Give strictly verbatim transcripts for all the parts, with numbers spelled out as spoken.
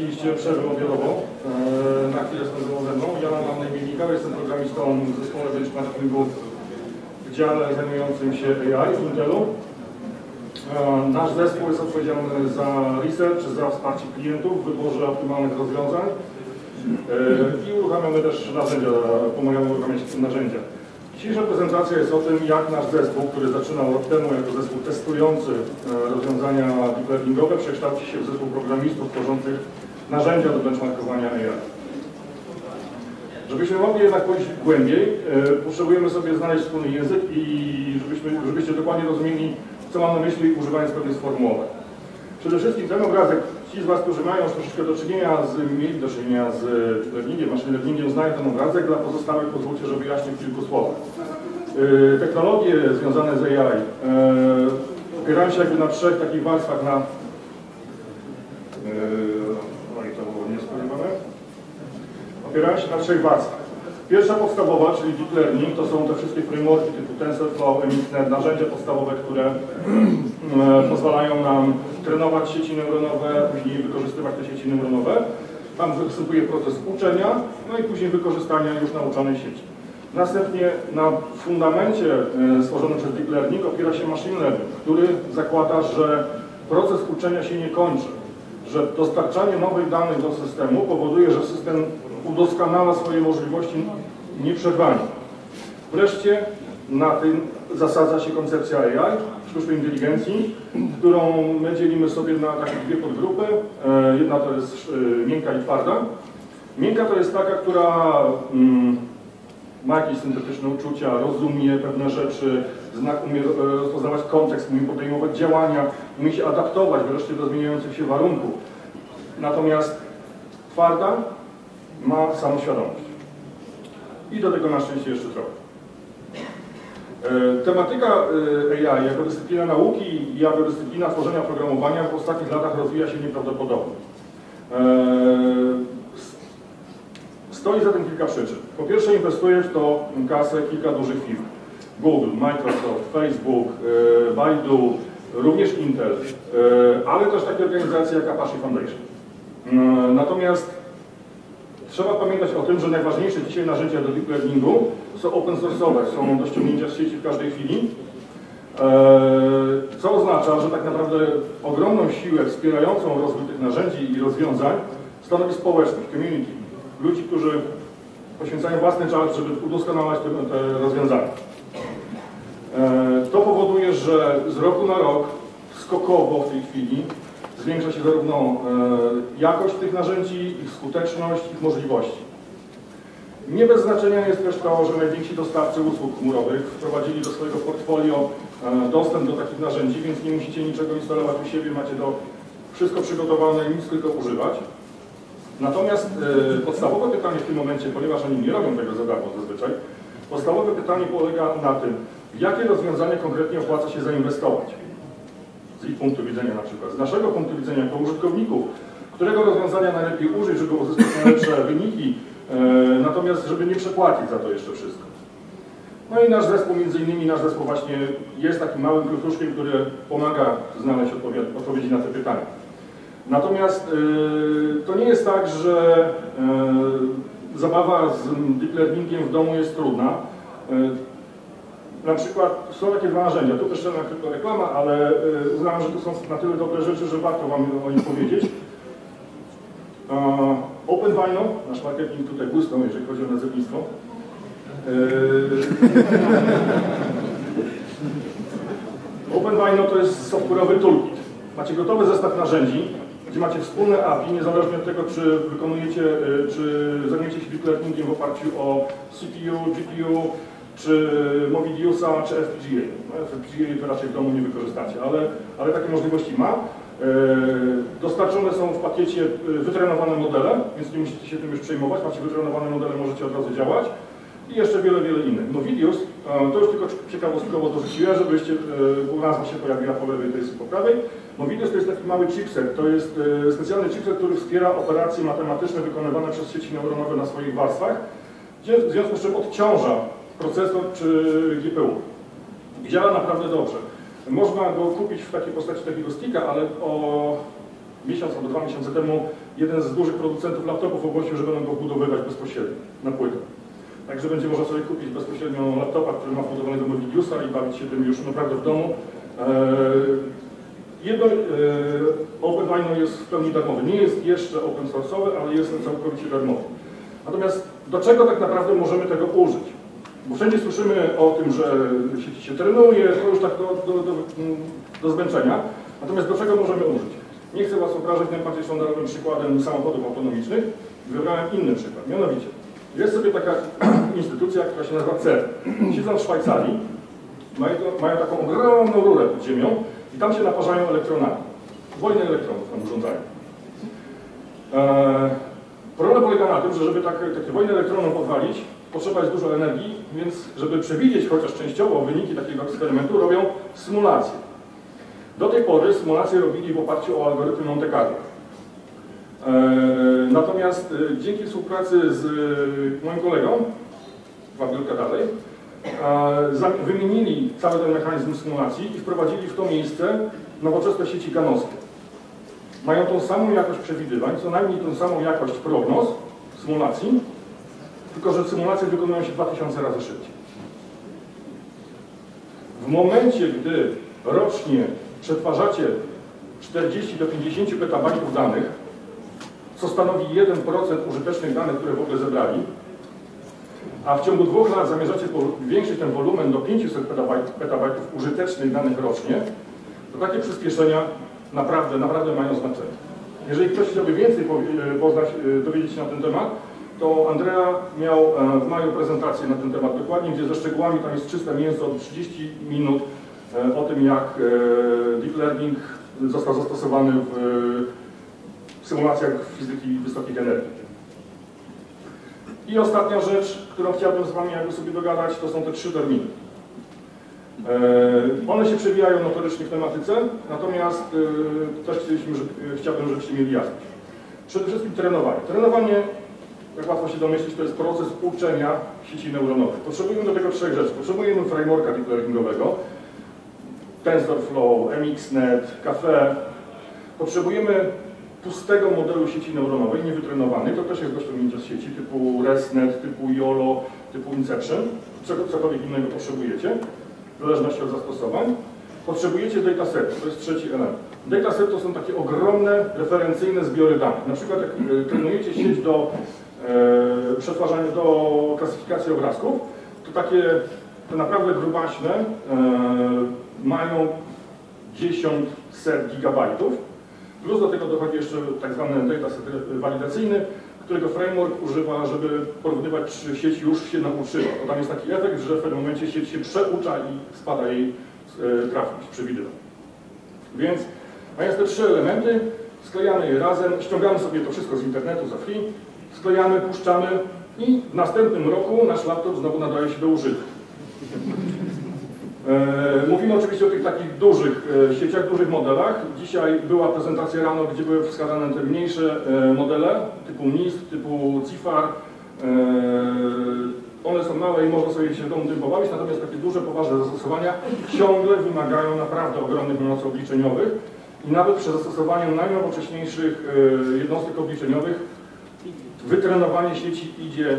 poprosiliście o przerwę obiadową, na chwilę spędzoną ze mną. Ja mam na imię Michał, jestem programistą w zespole benchmarkingu w dziale zajmującym się A I w Intelu. Nasz zespół jest odpowiedzialny za research, za wsparcie klientów w wyborze optymalnych rozwiązań i uruchamiamy też narzędzia, pomagamy uruchamiać narzędzia. Dzisiejsza prezentacja jest o tym, jak nasz zespół, który zaczynał rok temu jako zespół testujący rozwiązania deep learningowe, przekształci się w zespół programistów tworzących narzędzia do benchmarkowania A I. Żebyśmy mogli jednak pójść głębiej, potrzebujemy sobie znaleźć wspólny język i żebyśmy, żebyście dokładnie rozumieli, co mam na myśli, używając pewnych sformułowań. Przede wszystkim ten obrazek, ci z Was, którzy mają już troszeczkę do czynienia z, mieli do czynienia z learningiem, machine learningiem, znają ten obrazek, dla pozostałych pozwólcie, że wyjaśnię w kilku słowach. Yy, technologie związane z A I yy, opierają się jakby na trzech takich warstwach, na... Yy, no i to było niespodziewane. Opierają się na trzech warstwach. Pierwsza podstawowa, czyli deep learning, to są te wszystkie frameworki typu TensorFlow, M X Net, narzędzia podstawowe, które pozwalają nam trenować sieci neuronowe, później wykorzystywać te sieci neuronowe. Tam występuje proces uczenia, no i później wykorzystania już nauczonej sieci. Następnie na fundamencie stworzonym przez deep learning opiera się machine learning, który zakłada, że proces uczenia się nie kończy, że dostarczanie nowych danych do systemu powoduje, że system udoskonala swoje możliwości nieprzerwanie. Wreszcie na tym zasadza się koncepcja A I, sztucznej inteligencji, którą my dzielimy sobie na takie dwie podgrupy. Jedna to jest miękka i twarda. Miękka to jest taka, która ma jakieś syntetyczne uczucia, rozumie pewne rzeczy, zna, umie rozpoznawać kontekst, umie podejmować działania, umie się adaptować wreszcie do zmieniających się warunków. Natomiast twarda ma samoświadomość. I do tego na szczęście jeszcze trochę. Tematyka A I jako dyscyplina nauki i jako dyscyplina tworzenia programowania w ostatnich latach rozwija się nieprawdopodobnie. Stoi za tym kilka przyczyn. Po pierwsze, inwestuje w to kasę kilka dużych firm. Google, Microsoft, Facebook, Baidu, również Intel, ale też takie organizacje jak Apache Foundation. Natomiast trzeba pamiętać o tym, że najważniejsze dzisiaj narzędzia do deep learningu są open source'owe, są do ściągnięcia z sieci w każdej chwili, co oznacza, że tak naprawdę ogromną siłę wspierającą rozwój tych narzędzi i rozwiązań stanowi społeczność, community, ludzi, którzy poświęcają własny czas, żeby udoskonalać te, te rozwiązania. To powoduje, że z roku na rok skokowo w tej chwili zwiększa się zarówno jakość tych narzędzi, ich skuteczność, ich możliwości. Nie bez znaczenia jest też to, że najwięksi dostawcy usług chmurowych wprowadzili do swojego portfolio dostęp do takich narzędzi, więc nie musicie niczego instalować u siebie, macie to wszystko przygotowane, nic tylko używać. Natomiast podstawowe pytanie w tym momencie, ponieważ oni nie robią tego za darmo zazwyczaj, podstawowe pytanie polega na tym, w jakie rozwiązanie konkretnie opłaca się zainwestować. Z ich punktu widzenia na przykład, z naszego punktu widzenia jako użytkowników, którego rozwiązania najlepiej użyć, żeby uzyskać najlepsze wyniki, e, natomiast żeby nie przepłacić za to jeszcze wszystko. No i nasz zespół, między innymi nasz zespół właśnie jest takim małym kruchuszkiem, który pomaga znaleźć odpowiedzi na te pytania. Natomiast e, to nie jest tak, że e, zabawa z deep learningiem w domu jest trudna. E, Na przykład są takie dwa narzędzia, tu też na tylko reklama, ale uznałem, że to są na tyle dobre rzeczy, że warto Wam o nich powiedzieć. OpenVINO, nasz marketing tutaj gustą, jeżeli chodzi o nazewnictwo. OpenVINO to jest software'owy toolkit. Macie gotowy zestaw narzędzi, gdzie macie wspólne A P I, niezależnie od tego, czy wykonujecie, czy zajmiecie się deep learningiem w oparciu o C P U, G P U, czy Movidiusa, czy F P G A. No, F P G A to raczej w domu nie wykorzystacie, ale, ale takie możliwości ma. Dostarczone są w pakiecie wytrenowane modele, więc nie musicie się tym już przejmować. Macie wytrenowane modele, możecie od razu działać. I jeszcze wiele, wiele innych. Movidius, to już tylko ciekawostkowo dorzuciłem, żebyście, bo nazwa się pojawiła po lewej, to jest po prawej. Movidius to jest taki mały chipset, to jest specjalny chipset, który wspiera operacje matematyczne wykonywane przez sieci neuronowe na swoich warstwach, gdzie w związku z czym odciąża procesor czy G P U. Działa naprawdę dobrze. Można go kupić w takiej postaci takiego sticka, ale o miesiąc albo dwa miesiące temu jeden z dużych producentów laptopów ogłosił, że będą go budowywać bezpośrednio na płytę. Także będzie można sobie kupić bezpośrednio laptopa, który ma wbudowanego Movidiusa i bawić się tym już naprawdę w domu. Jedno, OpenVINO jest w pełni darmowy. Nie jest jeszcze open source'owy, ale jest całkowicie darmowy. Natomiast do czego tak naprawdę możemy tego użyć? Bo wszędzie słyszymy o tym, że sieci się trenuje, to już tak do, do, do, do zmęczenia. Natomiast do czego możemy użyć? Nie chcę Was obrażać najbardziej sztandarowym przykładem samochodów autonomicznych. Wybrałem inny przykład, mianowicie jest sobie taka instytucja, która się nazywa CERN. Siedzą w Szwajcarii, mają, mają taką ogromną rurę pod ziemią i tam się naparzają elektronami. Wojny elektronów tam urządzają. Eee, problem polega na tym, że żeby takie, takie wojny elektronów odwalić, potrzeba jest dużo energii, więc żeby przewidzieć chociaż częściowo wyniki takiego eksperymentu, robią symulacje. Do tej pory symulacje robili w oparciu o algorytmy Monte Carlo. Natomiast dzięki współpracy z moim kolegą, dwa biurka dalej, wymienili cały ten mechanizm symulacji i wprowadzili w to miejsce nowoczesne sieci ganowskie. Mają tą samą jakość przewidywań, co najmniej tą samą jakość prognoz symulacji, tylko że symulacje wykonują się dwa tysiące razy szybciej. W momencie, gdy rocznie przetwarzacie czterdzieści do pięćdziesięciu petabajtów danych, co stanowi jeden procent użytecznych danych, które w ogóle zebrali, a w ciągu dwóch lat zamierzacie powiększyć ten wolumen do pięciuset petabajtów, petabajtów użytecznych danych rocznie, to takie przyspieszenia naprawdę, naprawdę mają znaczenie. Jeżeli ktoś chciałby więcej poznać, dowiedzieć się na ten temat, to Andrea miał w maju prezentację na ten temat dokładnie, gdzie ze szczegółami, tam jest czyste mięso od trzydziestu minut o tym, jak deep learning został zastosowany w symulacjach fizyki wysokich energii. I ostatnia rzecz, którą chciałbym z Wami jakby sobie dogadać, to są te trzy terminy. One się przewijają notorycznie w tematyce, natomiast też chcieliśmy, żeby, chciałbym, żebyście mieli jasność. Przede wszystkim trenowanie. Trenowanie, jak łatwo się domyślić, to jest proces uczenia sieci neuronowych. Potrzebujemy do tego trzech rzeczy. Potrzebujemy frameworka deep learningowego, TensorFlow, M X net, CAFFE. Potrzebujemy pustego modelu sieci neuronowej, niewytrenowanej, to też jest dość pominięcie z sieci typu ResNet, typu YOLO, typu Inception, czego, cokolwiek innego potrzebujecie, w zależności od zastosowań. Potrzebujecie datasetu, to jest trzeci element. Dataset to są takie ogromne, referencyjne zbiory danych. Na przykład jak trenujecie sieć do e, przetwarzania, do klasyfikacji obrazków, to takie te naprawdę grubaśne e, mają dziesięć set gigabajtów. Plus do tego dochodzi jeszcze tak zwany dataset walidacyjny, którego framework używa, żeby porównywać, czy sieć już się nauczyła. To tam jest taki efekt, że w pewnym momencie sieć się przeucza i spada jej trafność, przewidywań. Więc mając te trzy elementy, sklejamy je razem, ściągamy sobie to wszystko z internetu za free, sklejamy, puszczamy i w następnym roku nasz laptop znowu nadaje się do użytku. Mówimy oczywiście o tych takich dużych sieciach, dużych modelach. Dzisiaj była prezentacja rano, gdzie były wskazane te mniejsze modele typu MNIST, typu CIFAR. One są małe i można sobie się w tym pobawić, natomiast takie duże, poważne zastosowania ciągle wymagają naprawdę ogromnych mocy obliczeniowych i nawet przy zastosowaniu najnowocześniejszych jednostek obliczeniowych wytrenowanie sieci idzie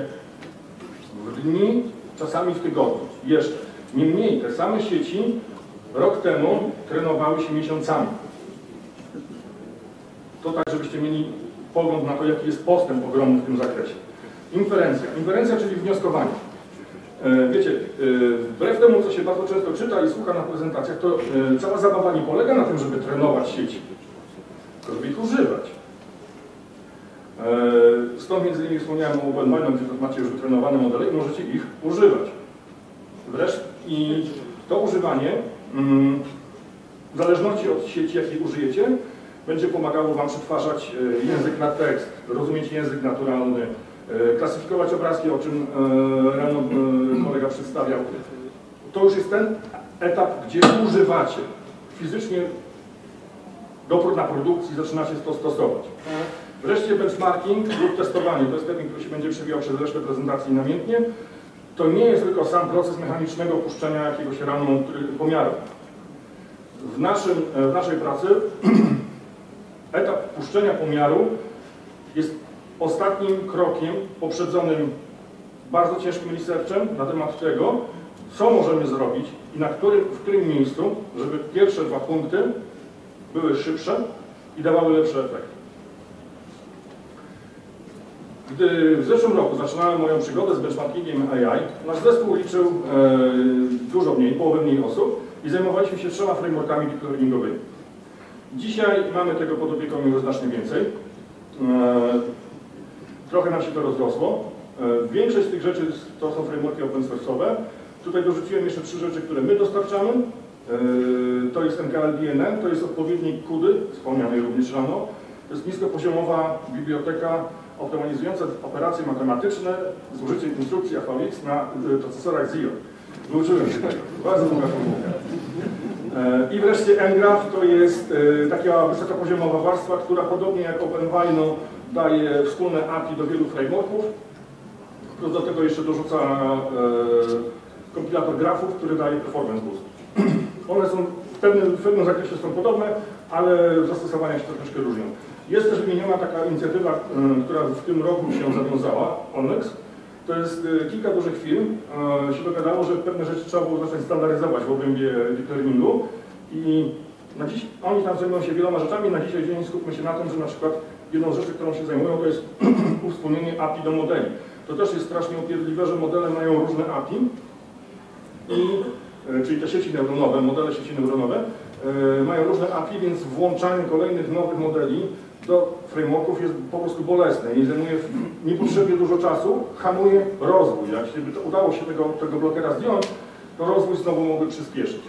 w dni, czasami w tygodniu jeszcze. Niemniej te same sieci rok temu trenowały się miesiącami. To tak, żebyście mieli pogląd na to, jaki jest postęp ogromny w tym zakresie. Inferencja. Inferencja, czyli wnioskowanie. Wiecie, wbrew temu, co się bardzo często czyta i słucha na prezentacjach, to cała zabawa nie polega na tym, żeby trenować sieci, tylko żeby ich używać. Stąd między innymi wspomniałem o OpenVINO, gdzie macie już wytrenowane modele i możecie ich używać. Wreszcie i to używanie, w zależności od sieci, jakiej użyjecie, będzie pomagało Wam przetwarzać język na tekst, rozumieć język naturalny, klasyfikować obrazki, o czym rano kolega przedstawiał. To już jest ten etap, gdzie używacie fizycznie do, na produkcji, zaczynacie to stosować. Wreszcie benchmarking lub testowanie, to jest termin, który się będzie przewijał przez resztę prezentacji namiętnie. To nie jest tylko sam proces mechanicznego puszczenia jakiegoś random pomiaru. W, naszym, w naszej pracy etap puszczenia pomiaru jest ostatnim krokiem poprzedzonym bardzo ciężkim researchem na temat tego, co możemy zrobić i na którym, w którym miejscu, żeby pierwsze dwa punkty były szybsze i dawały lepsze efekty. Gdy w zeszłym roku zaczynałem moją przygodę z benchmarkingiem A I, nasz zespół liczył e, dużo mniej, połowę mniej osób i zajmowaliśmy się trzema frameworkami deep learningowymi. Dzisiaj mamy tego pod opieką już znacznie więcej. E, trochę nam się to rozrosło. E, większość z tych rzeczy to są frameworki open source'owe. Tutaj dorzuciłem jeszcze trzy rzeczy, które my dostarczamy. E, to jest K L D N N, to jest odpowiednik kudy, wspomnianej również rano. To jest niskopoziomowa biblioteka optymalizujące operacje matematyczne z użyciem instrukcji A V X na procesorach Z I O. Nauczyłem się tego. Bardzo długa formułka. I wreszcie NGraph to jest taka wysokopoziomowa warstwa, która podobnie jak OpenVINO daje wspólne A P I do wielu frameworków. Plus do tego jeszcze dorzuca kompilator grafów, który daje performance boost. One są w pewnym, w pewnym zakresie są podobne, ale zastosowania się troszeczkę różnią. Jest też wymieniona taka inicjatywa, która w tym roku się zawiązała, O N N X. To jest kilka dużych firm, się dogadało, że pewne rzeczy trzeba było zacząć standaryzować w obrębie deep learningu i na dziś oni tam zajmują się wieloma rzeczami. Na dzisiaj dzień skupmy się na tym, że na przykład jedną z rzeczy, którą się zajmują, to jest uwspólnienie A P I do modeli. To też jest strasznie upierdliwe, że modele mają różne A P I, i, czyli te sieci neuronowe, modele sieci neuronowe mają różne A P I, więc włączanie kolejnych nowych modeli do frameworków jest po prostu bolesne i zajmuje niepotrzebnie dużo czasu, hamuje rozwój. Jak się by to udało się tego, tego blokera zdjąć, to rozwój znowu mógłby przyspieszyć.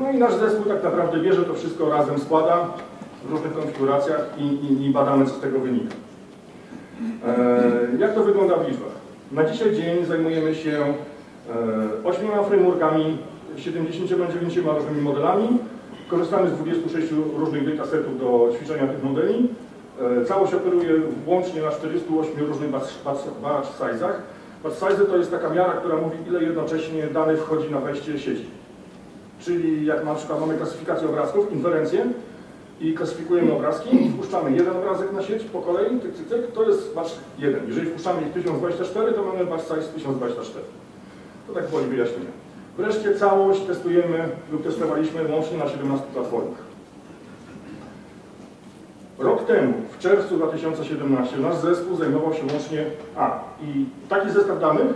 No i nasz zespół tak naprawdę bierze to wszystko razem, składa w różnych konfiguracjach i, i, i badamy, co z tego wynika. Jak to wygląda w liczbach? Na dzisiaj dzień zajmujemy się ośmioma frameworkami, siedemdziesięcioma dziewięcioma różnymi modelami. Korzystamy z dwudziestu sześciu różnych datasetów do ćwiczenia tych modeli. Całość operuje łącznie na czterdziestu ośmiu różnych batch size'ach. Batch size to jest taka miara, która mówi, ile jednocześnie danych wchodzi na wejście sieci. Czyli jak na przykład mamy klasyfikację obrazków, inferencję i klasyfikujemy obrazki, wpuszczamy jeden obrazek na sieć po kolei, tyk, tyk, tyk, to jest batch jeden. Jeżeli wpuszczamy ich tysiąc dwadzieścia cztery, to mamy batch size tysiąc dwadzieścia cztery. To tak powoli wyjaśnienia. Wreszcie całość testujemy lub testowaliśmy łącznie na siedemnastu platformach. Rok temu, w czerwcu dwa tysiące siedemnastego, nasz zespół zajmował się łącznie A. I taki zestaw danych,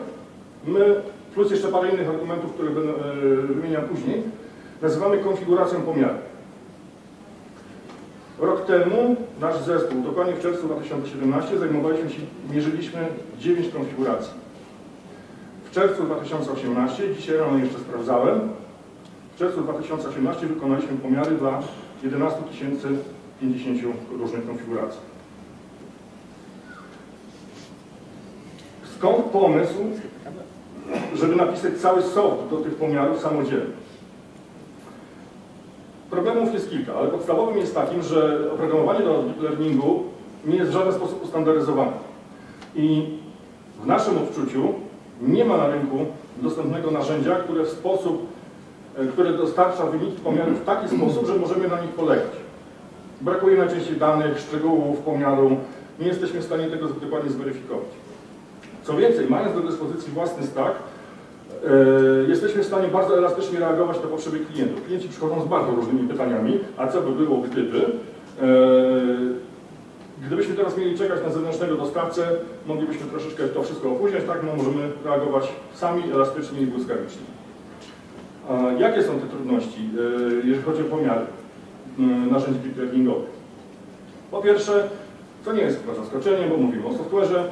my, plus jeszcze parę innych argumentów, które będę wymieniał później, nazywamy konfiguracją pomiaru. Rok temu nasz zespół, dokładnie w czerwcu dwa tysiące siedemnastego, zajmowaliśmy się, mierzyliśmy dziewięć konfiguracji. W czerwcu dwa tysiące osiemnastego, dzisiaj rano jeszcze sprawdzałem, w czerwcu dwa tysiące osiemnastego wykonaliśmy pomiary dla jedenastu tysięcy pięćdziesięciu różnych konfiguracji. Skąd pomysł, żeby napisać cały soft do tych pomiarów samodzielnie? Problemów jest kilka, ale podstawowym jest takim, że oprogramowanie do deep learningu nie jest w żaden sposób ustandaryzowane. I w naszym odczuciu nie ma na rynku dostępnego narzędzia, które w sposób, które dostarcza wyniki pomiarów w taki sposób, że możemy na nich polegać. Brakuje najczęściej danych, szczegółów pomiaru, nie jesteśmy w stanie tego dokładnie zweryfikować. Co więcej, mając do dyspozycji własny stack, yy, jesteśmy w stanie bardzo elastycznie reagować na potrzeby klientów. Klienci przychodzą z bardzo różnymi pytaniami, a co by było gdyby? Yy, Gdybyśmy teraz mieli czekać na zewnętrznego dostawcę, moglibyśmy troszeczkę to wszystko opóźniać, tak? No, możemy reagować sami, elastycznie i błyskawicznie. A jakie są te trudności, jeżeli chodzi o pomiary narzędzi deep learningowych? Po pierwsze, to nie jest chyba zaskoczenie, bo mówimy o software'ze,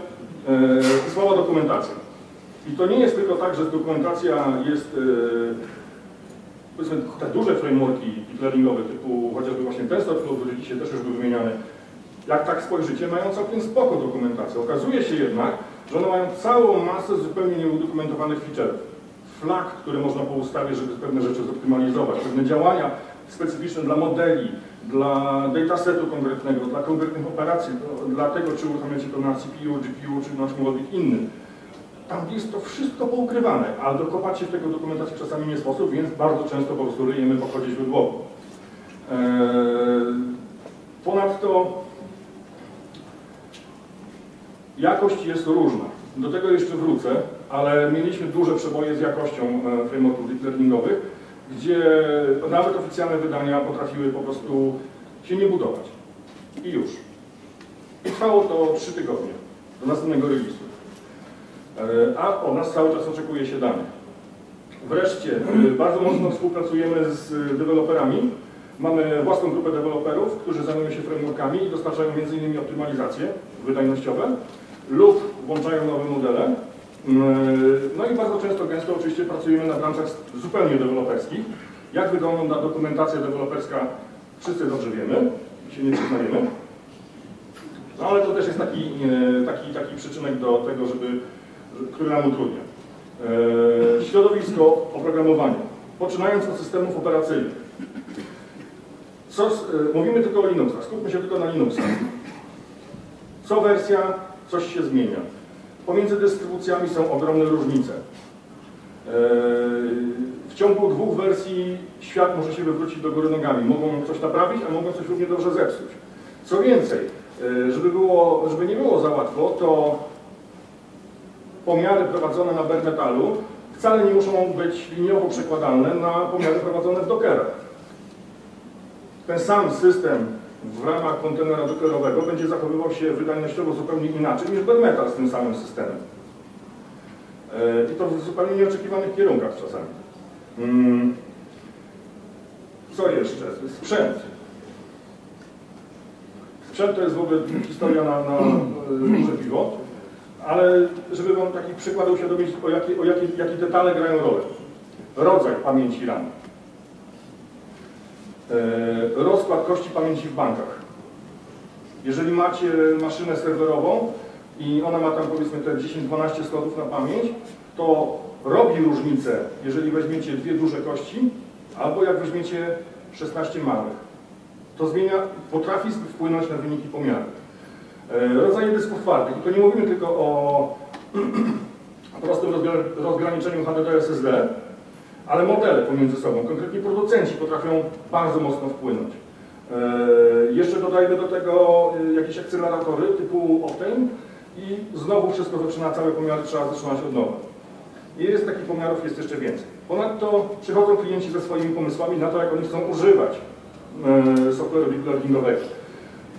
słaba dokumentacja. I to nie jest tylko tak, że dokumentacja jest, powiedzmy, te duże frameworki deep learningowe, typu chociażby właśnie TensorFlow, który dzisiaj też już był wymieniany. Jak tak spojrzycie, mają całkiem spoko dokumentację. Okazuje się jednak, że one mają całą masę zupełnie nieudokumentowanych feature'ów. Flag, które można poustawić, żeby pewne rzeczy zoptymalizować, pewne działania specyficzne dla modeli, dla datasetu konkretnego, dla konkretnych operacji, dla tego, czy uruchamiacie to na C P U, G P U, czy na czymkolwiek innym. Tam jest to wszystko poukrywane, ale dokopać się w tego dokumentacji czasami nie sposób, więc bardzo często po prostu ryjemy po chodzie źródłowo. Eee, ponadto Jakość jest różna. Do tego jeszcze wrócę, ale mieliśmy duże przeboje z jakością frameworków deep learningowych, gdzie nawet oficjalne wydania potrafiły po prostu się nie budować. I już. I trwało to trzy tygodnie do następnego release'u. A od nas cały czas oczekuje się danych. Wreszcie bardzo mocno współpracujemy z deweloperami. Mamy własną grupę deweloperów, którzy zajmują się frameworkami i dostarczają między innymi optymalizacje wydajnościowe lub włączają nowe modele. No i bardzo często, gęsto oczywiście pracujemy na branżach zupełnie deweloperskich. Jak wygląda dokumentacja deweloperska, wszyscy dobrze wiemy, się nie przyznajemy. No ale to też jest taki, taki, taki przyczynek do tego, żeby, który nam utrudnia. Środowisko oprogramowania, poczynając od systemów operacyjnych. Co z, mówimy tylko o Linuxach, skupmy się tylko na Linuxach. Co wersja, coś się zmienia. Pomiędzy dystrybucjami są ogromne różnice. W ciągu dwóch wersji świat może się wywrócić do góry nogami. Mogą coś naprawić, a mogą coś równie dobrze zepsuć. Co więcej, żeby, było, żeby nie było za łatwo, to pomiary prowadzone na bare metalu wcale nie muszą być liniowo przekładalne na pomiary prowadzone w Dockera. Ten sam system w ramach kontenera dockerowego będzie zachowywał się wydajnościowo zupełnie inaczej niż bare metal z tym samym systemem. I to w zupełnie nieoczekiwanych kierunkach czasami. Co jeszcze? Sprzęt. Sprzęt to jest w ogóle historia na, na duże piwo. Ale żeby wam taki przykład uświadomić, o jakie, o jakie, jakie detale grają rolę. Rodzaj pamięci RAM. Rozkład kości pamięci w bankach. Jeżeli macie maszynę serwerową i ona ma tam powiedzmy te dziesięć dwanaście slotów na pamięć, to robi różnicę, jeżeli weźmiecie dwie duże kości, albo jak weźmiecie szesnaście małych. To zmienia, potrafi wpłynąć na wyniki pomiaru. Rodzaje dysków twardych. I to nie mówimy tylko o prostym rozgraniczeniu H D D S S D, ale modele pomiędzy sobą, konkretnie producenci potrafią bardzo mocno wpłynąć. Jeszcze dodajmy do tego jakieś akceleratory typu Optane i znowu wszystko zaczyna, całe pomiary trzeba zaczynać od nowa. I jest takich pomiarów, jest jeszcze więcej. Ponadto przychodzą klienci ze swoimi pomysłami na to, jak oni chcą używać software'u deep learningowego.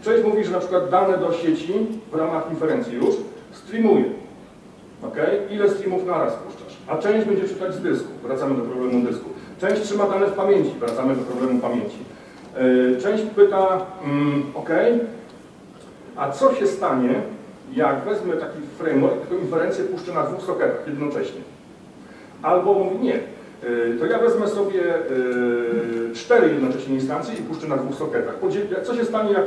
Część mówi, że na przykład dane do sieci w ramach inferencji już streamuje. Okay? Ile streamów naraz puszczasz? A część będzie czytać z dysku. Wracamy do problemu dysku. Część trzyma dane w pamięci. Wracamy do problemu pamięci. Część pyta, mm, ok, a co się stanie, jak wezmę taki framework, to inferencję puszczę na dwóch soketach jednocześnie? Albo mówi, nie, to ja wezmę sobie cztery jednocześnie instancje i puszczę na dwóch soketach. Co się stanie, jak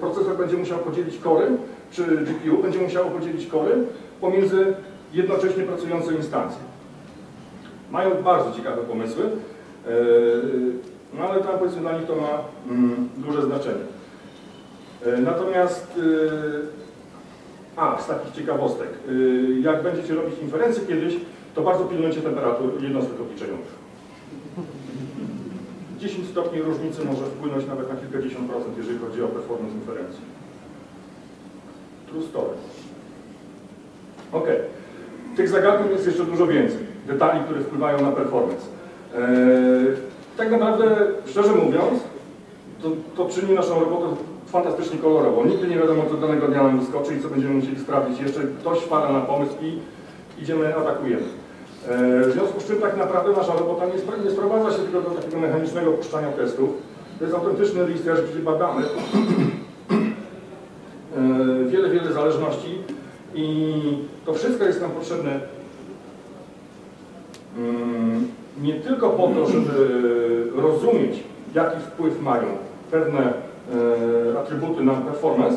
procesor będzie musiał podzielić kory, czy G P U będzie musiało podzielić kory pomiędzy jednocześnie pracujące instancje? Mają bardzo ciekawe pomysły, no ale tam powiedzmy dla nich to ma duże znaczenie. Natomiast, a z takich ciekawostek, jak będziecie robić inferencje kiedyś, to bardzo pilnujcie temperatur jednostek obliczeniowych. dziesięć stopni różnicy może wpłynąć nawet na kilkadziesiąt procent, jeżeli chodzi o performance inferencji. True story. Ok. Tych zagadnień jest jeszcze dużo więcej. Detali, które wpływają na performance. Eee, tak naprawdę, szczerze mówiąc, to, to czyni naszą robotę fantastycznie kolorową. Nigdy nie wiadomo, co danego dnia nam wyskoczy i co będziemy musieli sprawdzić. Jeszcze ktoś wpada na pomysł i idziemy, atakujemy. W związku z czym tak naprawdę nasza robota nie sprowadza się tylko do takiego mechanicznego puszczania testów. To jest autentyczny research, gdzie badamy wiele, wiele zależności i to wszystko jest nam potrzebne nie tylko po to, żeby rozumieć, jaki wpływ mają pewne atrybuty na performance,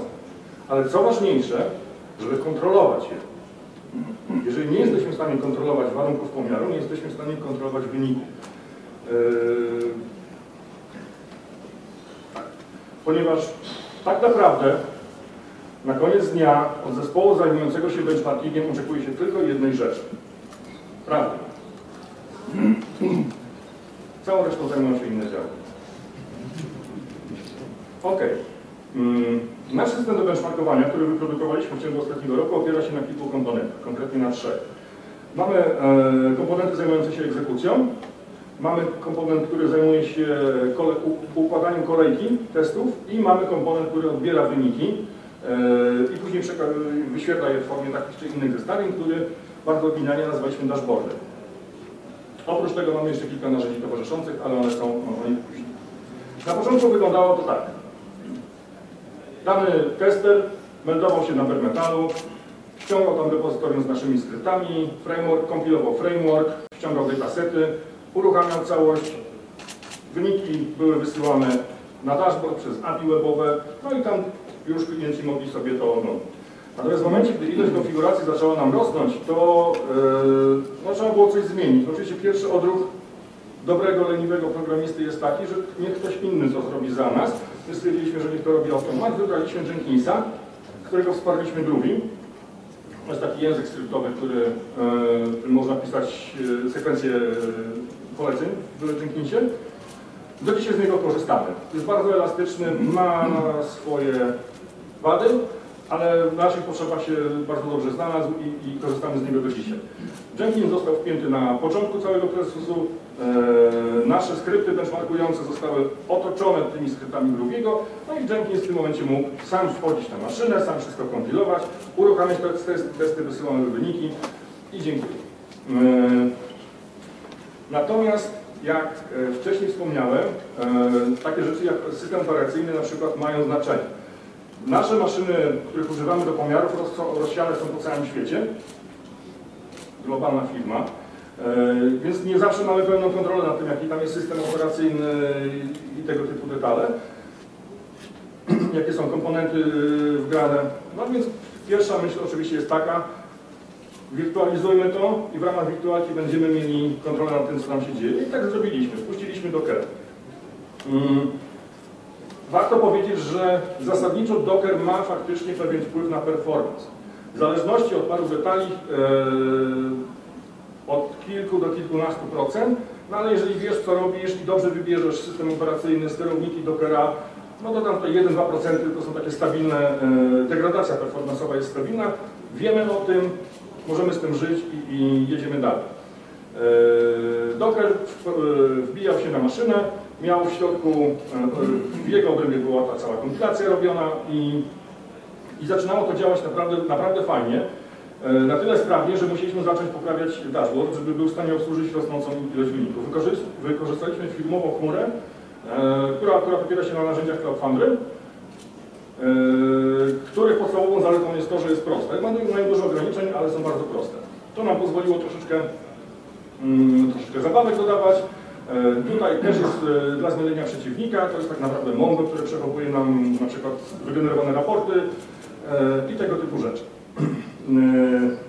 ale co ważniejsze, żeby kontrolować je. Jeżeli nie jesteśmy w stanie kontrolować warunków pomiaru, nie jesteśmy w stanie kontrolować wyników. Ponieważ tak naprawdę na koniec dnia od zespołu zajmującego się benchmarkingiem oczekuje się tylko jednej rzeczy. Prawda. Całą resztą zajmują się inne działy. Okej. Okay. Nasz system do benchmarkowania, który wyprodukowaliśmy w ciągu ostatniego roku, opiera się na kilku komponentach, konkretnie na trzech. Mamy e, komponenty zajmujące się egzekucją, mamy komponent, który zajmuje się kole, u, układaniem kolejki testów i mamy komponent, który odbiera wyniki e, i później wyświetla je w formie takich czy innych zestawień, który bardzo oryginalnie nazwaliśmy dashboardem. Oprócz tego mamy jeszcze kilka narzędzi towarzyszących, ale one są o nich później. Na początku wyglądało to tak. Dany tester meldował się na bare metalu, ściągał tam repozytorium z naszymi skryptami, framework, kompilował framework, ściągał datasety, uruchamiał całość, wyniki były wysyłane na dashboard przez A P I webowe, no i tam już klienci mogli sobie to oglądać. Natomiast w momencie, gdy ilość konfiguracji zaczęła nam rosnąć, to yy, no, trzeba było coś zmienić. Oczywiście pierwszy odruch dobrego, leniwego programisty jest taki, że niech ktoś inny to zrobi za nas. My stwierdziliśmy, że niech to robi automat. Wybraliśmy Jenkinsa, którego wsparliśmy Groovy. To jest taki język skryptowy, który yy, można pisać yy, sekwencję yy, poleceń w Jenkinsie. Do dzisiaj z niego korzystamy. Jest bardzo elastyczny, ma swoje wady, ale w naszych potrzebach się bardzo dobrze znalazł i, i korzystamy z niego do dzisiaj. Jenkins został wpięty na początku całego procesu. Eee, nasze skrypty benchmarkujące zostały otoczone tymi skryptami Groovy'ego. No i Jenkins w tym momencie mógł sam wchodzić na maszynę, sam wszystko kompilować, uruchamiać testy, testy wysyłamy wyniki i dziękuję. Eee, natomiast jak wcześniej wspomniałem, eee, takie rzeczy jak system operacyjny na przykład mają znaczenie. Nasze maszyny, których używamy do pomiarów, rozsiane są po całym świecie. Globalna firma. Więc nie zawsze mamy pełną kontrolę nad tym, jaki tam jest system operacyjny i tego typu detale. Jakie są komponenty wgrane. No więc pierwsza myśl oczywiście jest taka, wirtualizujmy to i w ramach wirtualki będziemy mieli kontrolę nad tym, co nam się dzieje. I tak zrobiliśmy. Wpuściliśmy Docker. Warto powiedzieć, że zasadniczo Docker ma faktycznie pewien wpływ na performance. W zależności od paru detali, yy, od kilku do kilkunastu procent, no ale jeżeli wiesz, co robisz i dobrze wybierzesz system operacyjny, sterowniki Dockera, no to tam te jeden do dwóch procent to są takie stabilne, yy, degradacja performance'owa jest stabilna, wiemy o tym, możemy z tym żyć i, i jedziemy dalej. Yy, Docker w, yy, wbijał się na maszynę. Miał w środku, w jego obrębie była ta cała kompilacja robiona i, i zaczynało to działać naprawdę, naprawdę fajnie. Na tyle sprawnie, że musieliśmy zacząć poprawiać dashboard, żeby był w stanie obsłużyć rosnącą ilość wyników. Wykorzystaliśmy firmową chmurę, która, która opiera się na narzędziach Cloud Foundry, których podstawową zaletą jest to, że jest proste. Mają dużo ograniczeń, ale są bardzo proste. To nam pozwoliło troszeczkę, troszeczkę zabawek dodawać. Tutaj też jest dla zmielenia przeciwnika, to jest tak naprawdę Mongo, które przechowuje nam na przykład wygenerowane raporty i tego typu rzeczy.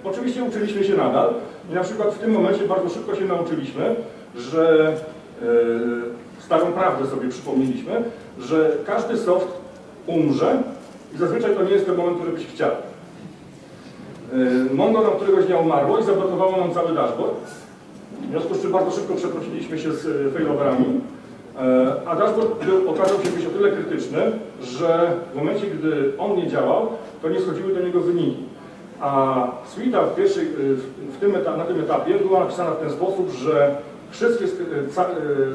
Oczywiście uczyliśmy się nadal i na przykład w tym momencie bardzo szybko się nauczyliśmy, że starą prawdę sobie przypomnieliśmy, że każdy soft umrze i zazwyczaj to nie jest ten moment, który byś chciał. Mongo nam któregoś dnia umarło i zablokowało nam cały dashboard. W związku z czym bardzo szybko przeprosiliśmy się z failoverami, a dashboard był, okazał się być o tyle krytyczny, że w momencie, gdy on nie działał, to nie schodziły do niego wyniki. A suita w pierwszej, w tym na tym etapie była napisana w ten sposób, że wszystkie,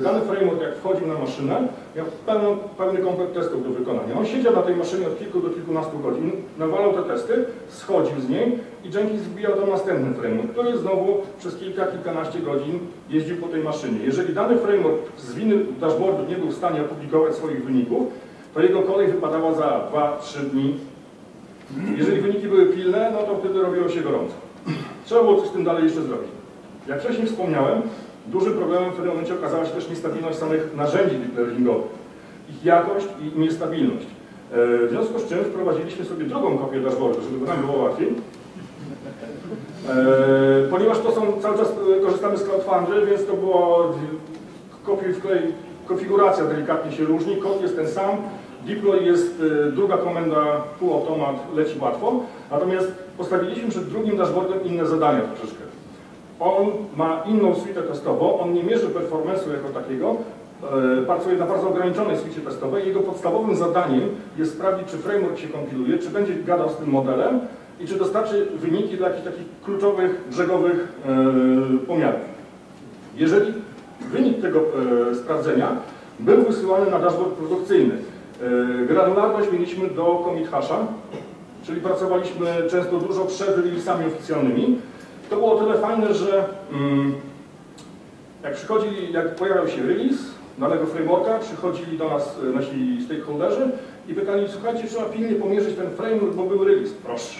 dany framework, jak wchodził na maszynę, miał pełno, pełny komplet testów do wykonania. On siedział na tej maszynie od kilku do kilkunastu godzin, nawalał te testy, schodził z niej i Jenkins wbijał do następny framework, który znowu przez kilka, kilkanaście godzin jeździł po tej maszynie. Jeżeli dany framework z winy dashboardu nie był w stanie opublikować swoich wyników, to jego kolej wypadała za dwa, trzy dni. Jeżeli wyniki były pilne, no to wtedy robiło się gorąco. Trzeba było coś z tym dalej jeszcze zrobić. Jak wcześniej wspomniałem, dużym problemem w tym momencie okazała się też niestabilność samych narzędzi deep learningowych, ich jakość i niestabilność. W związku z czym wprowadziliśmy sobie drugą kopię dashboardu, żeby nam było łatwiej. Ponieważ to są, cały czas korzystamy z Cloud Foundry, więc to było kopiuj wklej, konfiguracja delikatnie się różni, kod jest ten sam, deploy jest druga komenda, półautomat, leci łatwo. Natomiast postawiliśmy przed drugim dashboardem inne zadania troszeczkę. On ma inną suitę testową, on nie mierzy performance'u jako takiego, pracuje na bardzo ograniczonej suicie testowej. Jego podstawowym zadaniem jest sprawdzić, czy framework się kompiluje, czy będzie gadał z tym modelem i czy dostarczy wyniki dla jakichś takich kluczowych, brzegowych pomiarów. Jeżeli wynik tego sprawdzenia był wysyłany na dashboard produkcyjny, granularność mieliśmy do commit hasha, czyli pracowaliśmy często dużo przed releasami oficjalnymi. To było o tyle fajne, że mm, jak przychodzi, jak pojawiał się release danego frameworka, przychodzili do nas nasi stakeholderzy i pytali, słuchajcie, trzeba pilnie pomierzyć ten framework, bo był release, proszę.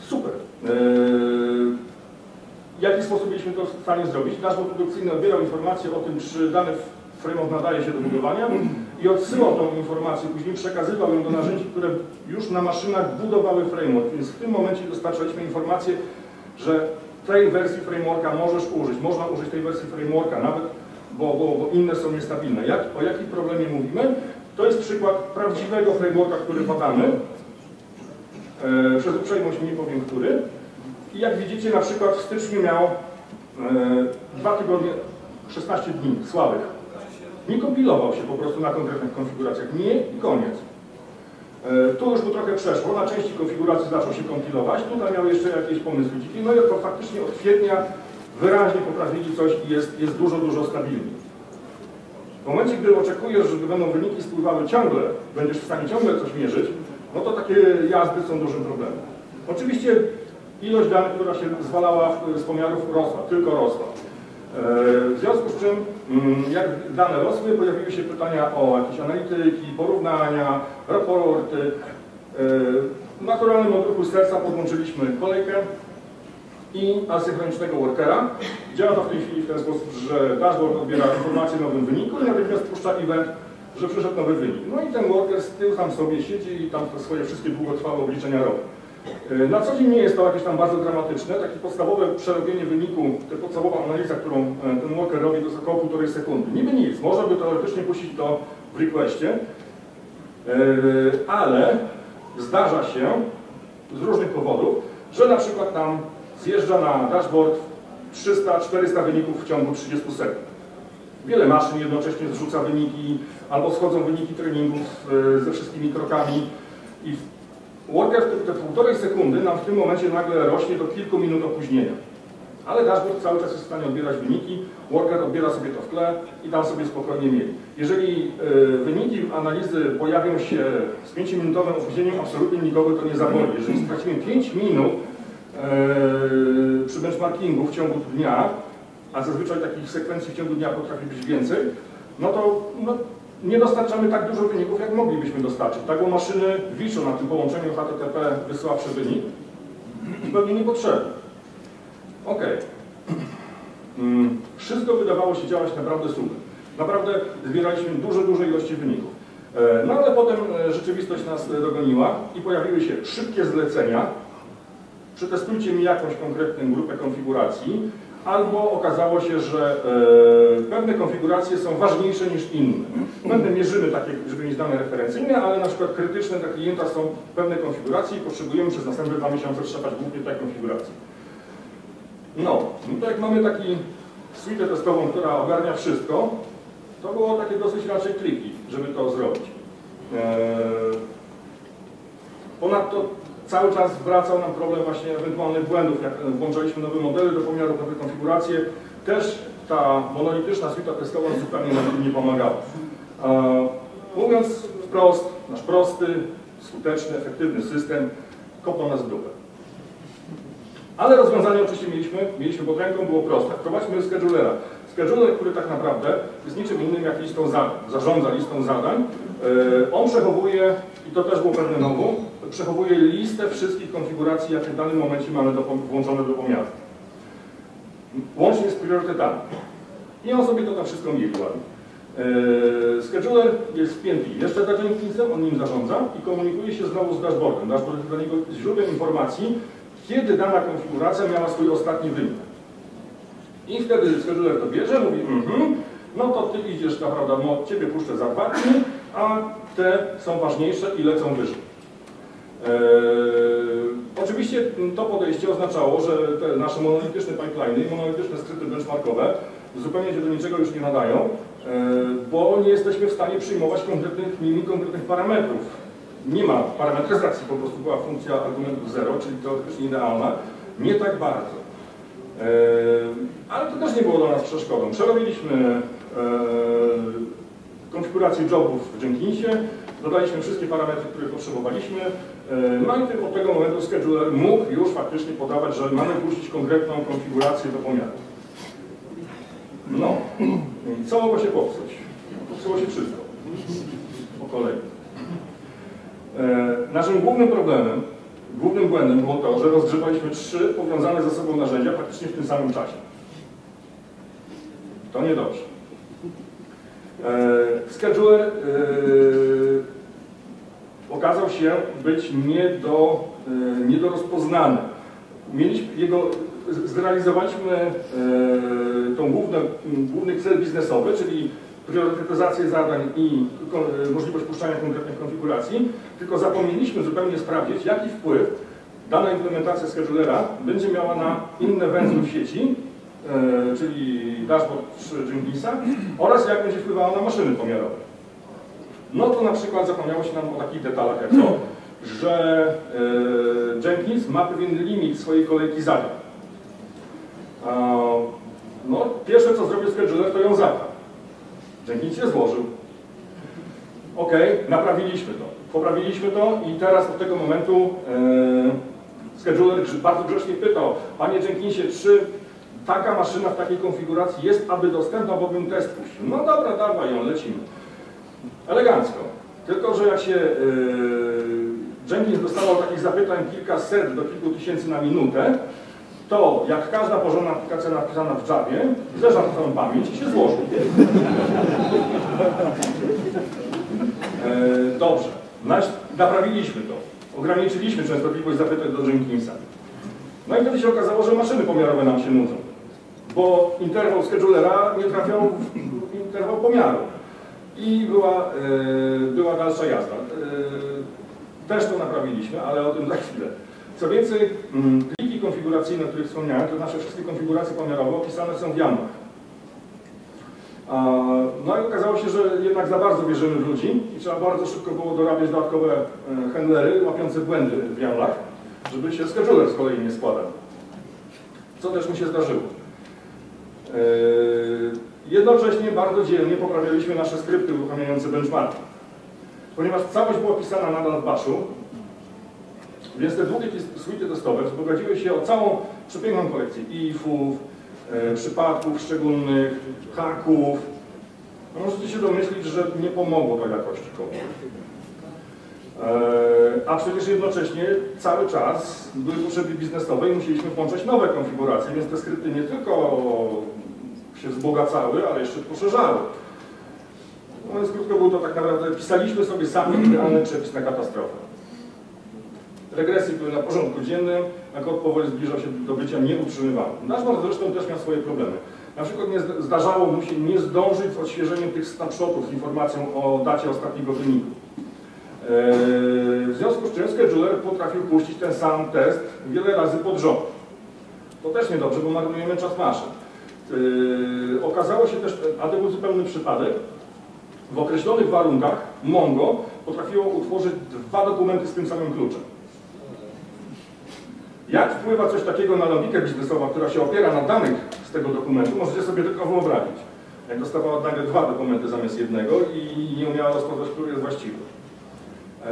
Super. Eee, w jaki sposób byliśmy to w stanie zrobić? Dashboard produkcyjny odbierał informację o tym, czy dany framework nadaje się do budowania i odsyłał tą informację, później przekazywał ją do narzędzi, które już na maszynach budowały framework, więc w tym momencie dostarczaliśmy informację, że tej wersji frameworka możesz użyć, można użyć tej wersji frameworka nawet, bo, bo, bo inne są niestabilne. Jak, o jakim problemie mówimy? To jest przykład prawdziwego frameworka, który badamy, e, przez uprzejmość nie powiem który, i jak widzicie na przykład w styczniu miał e, dwa tygodnie, szesnaście dni słabych. Nie kompilował się po prostu na konkretnych konfiguracjach. Nie i koniec. Tu już mu trochę przeszło, na części konfiguracji zaczął się kompilować, tutaj miał jeszcze jakieś pomysły dziki, no i to faktycznie od kwietnia wyraźnie poprawili coś i jest, jest dużo, dużo stabilniej. W momencie, gdy oczekujesz, że będą wyniki spływały ciągle, będziesz w stanie ciągle coś mierzyć, no to takie jazdy są dużym problemem. Oczywiście ilość danych, która się zwalała z pomiarów, rosła, tylko rosła. W związku z czym, jak dane rosły, pojawiły się pytania o jakieś analityki, porównania, raporty. W naturalnym odruchu serca podłączyliśmy kolejkę i asynchronicznego workera. Działa to w tej chwili w ten sposób, że dashboard odbiera informację o nowym wyniku i natychmiast puszcza event, że przyszedł nowy wynik. No i ten worker z tyłu tam sobie siedzi i tam te swoje wszystkie długotrwałe obliczenia robi. Na co dzień nie jest to jakieś tam bardzo dramatyczne, takie podstawowe przerobienie wyniku, ta podstawowa analiza, którą ten worker robi, to jest około półtorej sekundy. Niby nic, można by teoretycznie puścić to w requestie, ale zdarza się z różnych powodów, że na przykład tam zjeżdża na dashboard trzysta czterysta wyników w ciągu trzydziestu sekund. Wiele maszyn jednocześnie zrzuca wyniki, albo schodzą wyniki treningów ze wszystkimi krokami i worker w te półtorej sekundy nam w tym momencie nagle rośnie do kilku minut opóźnienia. Ale dashboard cały czas jest w stanie odbierać wyniki, worker odbiera sobie to w tle i tam sobie spokojnie mieli. Jeżeli y, wyniki analizy pojawią się z pięciominutowym opóźnieniem, absolutnie nikogo to nie zaboli. Jeżeli stracimy pięć minut y, przy benchmarkingu w ciągu dnia, a zazwyczaj takich sekwencji w ciągu dnia potrafi być więcej, no to no, nie dostarczamy tak dużo wyników, jak moglibyśmy dostarczyć. Tak, bo maszyny wiszą na tym połączeniu H T T P wysyławszy wynik. Zupełnie niepotrzebny. Ok. Wszystko wydawało się działać naprawdę super. Naprawdę zbieraliśmy dużo, duże ilości wyników. No ale potem rzeczywistość nas dogoniła i pojawiły się szybkie zlecenia. Przetestujcie mi jakąś konkretną grupę konfiguracji. Albo okazało się, że e, pewne konfiguracje są ważniejsze niż inne. Pewne mierzymy takie, żeby mieć dane referencyjne, ale na przykład krytyczne dla klienta są pewne konfiguracje i potrzebujemy przez następne dwa miesiące trzepać głównie te konfiguracje. No, no to jak mamy taką suite testową, która ogarnia wszystko, to było takie dosyć raczej tricky, żeby to zrobić. E, ponadto cały czas wracał nam problem właśnie ewentualnych błędów, jak włączaliśmy nowe modele do pomiaru, nowe konfiguracje. Też ta monolityczna suite testowa zupełnie nam nie pomagała. Mówiąc wprost, nasz prosty, skuteczny, efektywny system kopnął nas w dupę. Ale rozwiązanie oczywiście mieliśmy, mieliśmy pod ręką, było proste. Wprowadźmy schedulera. Scheduler, który tak naprawdę jest niczym innym jak listą zadań, zarządza listą zadań. On przechowuje, i to też było pewne nowum, przechowuje listę wszystkich konfiguracji, jakie w danym momencie mamy do, włączone do pomiaru. Łącznie z priorytetami. I on sobie to tam wszystko mieli ładnie. Eee, scheduler jest wpięty jeszcze za Jenkinsem, on nim zarządza i komunikuje się znowu z dashboardem. Dashboard jest dla niego źródłem informacji, kiedy dana konfiguracja miała swój ostatni wynik. I wtedy scheduler to bierze, mówi mhm, no to ty idziesz, naprawdę, no, ciebie puszczę za dwa dni, a te są ważniejsze i lecą wyżej. Eee, oczywiście to podejście oznaczało, że te nasze monolityczne pipeliny i monolityczne skrypty benchmarkowe zupełnie się do niczego już nie nadają, bo nie jesteśmy w stanie przyjmować konkretnych nimi konkretnych parametrów. Nie ma parametryzacji, po prostu była funkcja argumentów zero, czyli teoretycznie idealna. Nie tak bardzo. Ale to też nie było dla nas przeszkodą. Przerobiliśmy konfigurację jobów w Jenkinsie, dodaliśmy wszystkie parametry, których potrzebowaliśmy. No i od tego momentu scheduler mógł już faktycznie podawać, że mamy puścić konkretną konfigurację do pomiaru. No, i co mogło się popsuć? Popsuło się wszystko. Po kolei. Naszym głównym problemem, głównym błędem było to, że rozgrzebaliśmy trzy powiązane ze sobą narzędzia praktycznie w tym samym czasie. To niedobrze. Scheduler yy, okazał się być nie do, yy, nie do rozpoznany. Mieliśmy jego, zrealizowaliśmy yy, tą główną, główny cel biznesowy, czyli priorytetyzację zadań i yy, możliwość puszczania konkretnych konfiguracji, tylko zapomnieliśmy zupełnie sprawdzić, jaki wpływ dana implementacja schedulera będzie miała na inne węzły w sieci, czyli dashboard przy Jenkinsa, oraz jak będzie wpływała na maszyny pomiarowe. No to na przykład zapomniało się nam o takich detalach jak to, że Jenkins ma pewien limit swojej kolejki zadań. No, pierwsze co zrobił scheduler, to ją zabrał. Jenkins się złożył. Ok, naprawiliśmy to. Poprawiliśmy to i teraz od tego momentu scheduler bardzo grzecznie pytał: panie Jenkinsie, czy taka maszyna w takiej konfiguracji jest, aby dostępna, bo bym test puścił. No dobra, dawaj ją, lecimy. Elegancko. Tylko że jak się yy, Jenkins dostawał takich zapytań kilkaset do kilku tysięcy na minutę, to jak każda porządna aplikacja napisana w Javie, zleżał na całą pamięć i się złożył. yy, dobrze. Naprawiliśmy to. Ograniczyliśmy częstotliwość zapytań do Jenkinsa. No i wtedy się okazało, że maszyny pomiarowe nam się nudzą, bo interwał schedulera nie trafiał w interwał pomiaru i była, yy, była dalsza jazda. Yy, też to naprawiliśmy, ale o tym za chwilę. Co więcej, yy, pliki konfiguracyjne, o których wspomniałem, to nasze wszystkie konfiguracje pomiarowe opisane są w jamach. A, no i okazało się, że jednak za bardzo wierzymy w ludzi i trzeba bardzo szybko było dorabiać dodatkowe yy, handlery łapiące błędy w jamach, żeby się scheduler z kolei nie składał. Co też mi się zdarzyło. Jednocześnie bardzo dzielnie poprawialiśmy nasze skrypty uruchamiające benchmarki. Ponieważ całość była pisana nadal w baszu, więc te długie suite testowe wzbogaciły się o całą przepiękną kolekcję ifów, przypadków szczególnych, haków. No, możecie się domyślić, że nie pomogło to jakości komuś. A przecież jednocześnie cały czas były potrzeby biznesowe i musieliśmy włączać nowe konfiguracje, więc te skrypty nie tylko się wzbogacały, ale jeszcze poszerzały. No więc krótko było to tak naprawdę, pisaliśmy sobie sami idealny przepis na katastrofę. Regresje były na porządku dziennym, a kod powoli zbliżał się do bycia nieutrzymywalnym. Nasz bot zresztą też miał swoje problemy. Na przykład nie zdarzało mu się nie zdążyć z odświeżeniem tych snapshotów z informacją o dacie ostatniego wyniku. W związku z czym scheduler potrafił puścić ten sam test wiele razy pod rząd. To też niedobrze, bo marnujemy czas maszyn. Okazało się też, a to był zupełny przypadek, w określonych warunkach Mongo potrafiło utworzyć dwa dokumenty z tym samym kluczem. Jak wpływa coś takiego na logikę biznesową, która się opiera na danych z tego dokumentu, możecie sobie tylko wyobrazić. Jak dostawała nagle dwa dokumenty zamiast jednego i nie umiała rozpoznać, który jest właściwy. Eee,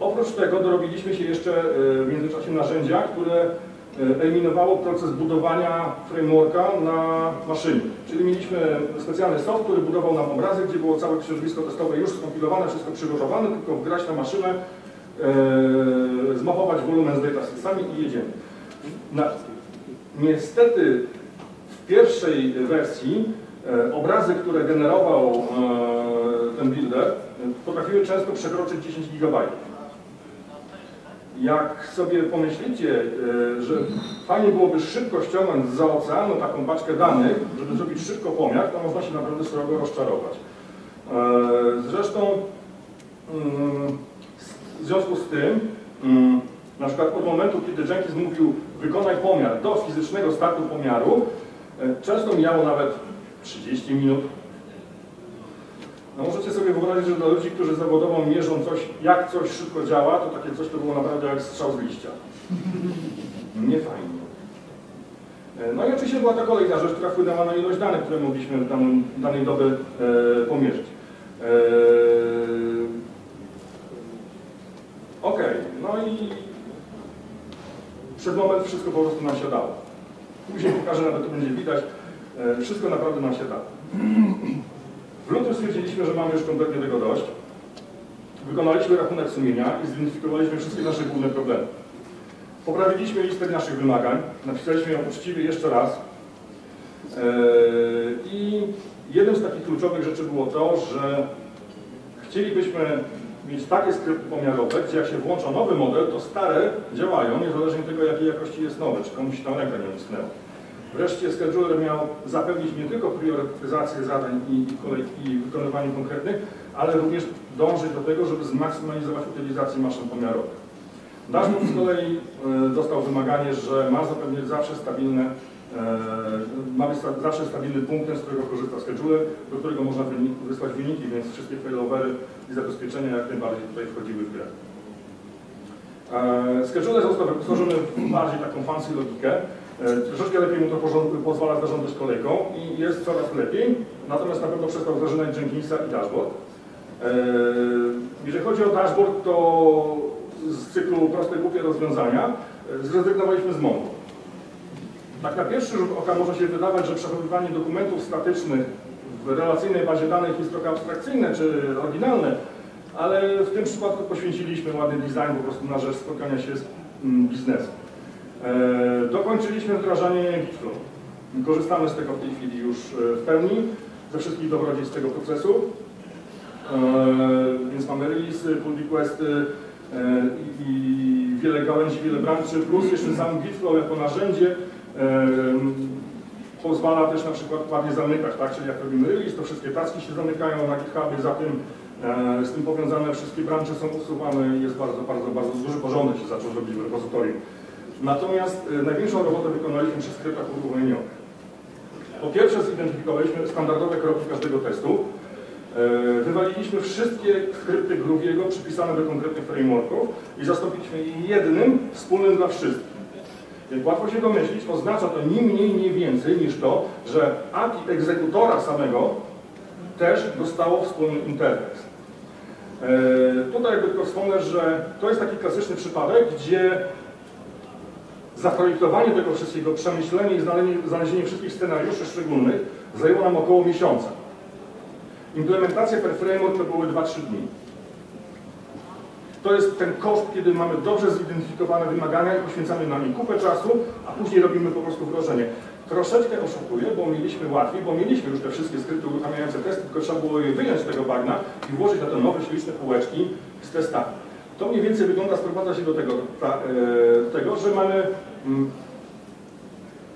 oprócz tego dorobiliśmy się jeszcze w międzyczasie narzędzia, które eliminowało proces budowania frameworka na maszynie. Czyli mieliśmy specjalny soft, który budował nam obrazy, gdzie było całe środowisko testowe już skompilowane, wszystko przygotowane, tylko wgrać na maszynę, eee, zmapować wolumen z datasetami i jedziemy. Na, niestety w pierwszej wersji e, obrazy, które generował e, ten builder, potrafiły często przekroczyć dziesięć gigabajtów. Jak sobie pomyślicie, że fajnie byłoby szybko ściągnąć za oceanu taką paczkę danych, żeby zrobić szybko pomiar, to można się naprawdę srogo rozczarować. Zresztą w związku z tym, na przykład od momentu, kiedy Jenkins mówił wykonaj pomiar do fizycznego startu pomiaru, Często mijało nawet trzydzieści minut. No możecie sobie wyobrazić, że dla ludzi, którzy zawodowo mierzą coś, jak coś szybko działa, to takie coś to było naprawdę jak strzał z liścia. Nie fajnie. No i oczywiście była ta kolejna rzecz, która wpłynęła na ilość danych, które mogliśmy tam, danej doby e, pomierzyć. E, Okej, okay. No i przed moment wszystko po prostu nam się dało. Później pokażę, nawet to będzie widać. E, wszystko naprawdę nam się dało. W lutym stwierdziliśmy, że mamy już kompletnie tego dość. Wykonaliśmy rachunek sumienia i zidentyfikowaliśmy wszystkie nasze główne problemy. Poprawiliśmy listę naszych wymagań, napisaliśmy ją uczciwie jeszcze raz. Eee, I jednym z takich kluczowych rzeczy było to, że chcielibyśmy mieć takie skrypty pomiarowe, gdzie jak się włącza nowy model, to stare działają, niezależnie od tego, jakiej jakości jest nowy, czy komuś tam ręka nie utknęła. Wreszcie scheduler miał zapewnić nie tylko priorytetyzację zadań i, i, i wykonywanie konkretnych, ale również dążyć do tego, żeby zmaksymalizować utylizację maszyn pomiarowych. Dashboard z kolei dostał wymaganie, że ma zapewnić zawsze stabilne, ma być zawsze stabilny punktem, z którego korzysta scheduler, do którego można wysłać wyniki, więc wszystkie failovery i zabezpieczenia jak najbardziej tutaj wchodziły w grę. Scheduler został wyposażony w bardziej taką fancy logikę. Troszeczkę lepiej mu to pozwala zarządzać kolejką i jest coraz lepiej, natomiast na pewno przestał zażynać Jenkinsa i dashboard. Jeżeli chodzi o dashboard, to z cyklu proste, głupie rozwiązania, zrezygnowaliśmy z Mongo. Tak na pierwszy rzut oka może się wydawać, że przechowywanie dokumentów statycznych w relacyjnej bazie danych jest trochę abstrakcyjne czy oryginalne, ale w tym przypadku poświęciliśmy ładny design po prostu na rzecz spotkania się z biznesem. Dokończyliśmy wdrażanie Gitflow. Korzystamy z tego w tej chwili już w pełni, ze wszystkich dobrodziejstw tego procesu. Więc mamy release, pull requesty, i wiele gałęzi, wiele branży, plus jeszcze sam Gitflow jako narzędzie pozwala też na przykład ładnie zamykać, tak? Czyli jak robimy release, to wszystkie taski się zamykają na GitHubie, za tym z tym powiązane wszystkie branże są usuwane i jest bardzo, bardzo, bardzo duży porządek się zaczął robić w repozytorium. Natomiast największą robotę wykonaliśmy przy skryptach uruchomieniowych. Po pierwsze zidentyfikowaliśmy standardowe kropki każdego testu. Wywaliliśmy wszystkie skrypty Groovy'ego przypisane do konkretnych frameworków i zastąpiliśmy je jednym wspólnym dla wszystkich. Jak łatwo się domyślić, oznacza to nie mniej, nie więcej niż to, że A P I egzekutora samego też dostało wspólny interfejs. Tutaj jakby tylko wspomnę, że to jest taki klasyczny przypadek, gdzie zaprojektowanie tego wszystkiego, przemyślenie i znalezienie wszystkich scenariuszy szczególnych zajęło nam około miesiąca. Implementacja per framework to były dwa trzy dni. To jest ten koszt, kiedy mamy dobrze zidentyfikowane wymagania i poświęcamy na nie kupę czasu, a później robimy po prostu wdrożenie. Troszeczkę oszukuję, bo mieliśmy łatwiej, bo mieliśmy już te wszystkie skrypty uruchamiające testy, tylko trzeba było je wyjąć z tego bagna i włożyć na te nowe, śliczne półeczki z testami. To mniej więcej wygląda, sprowadza się do tego, ta, e, tego że mamy mm,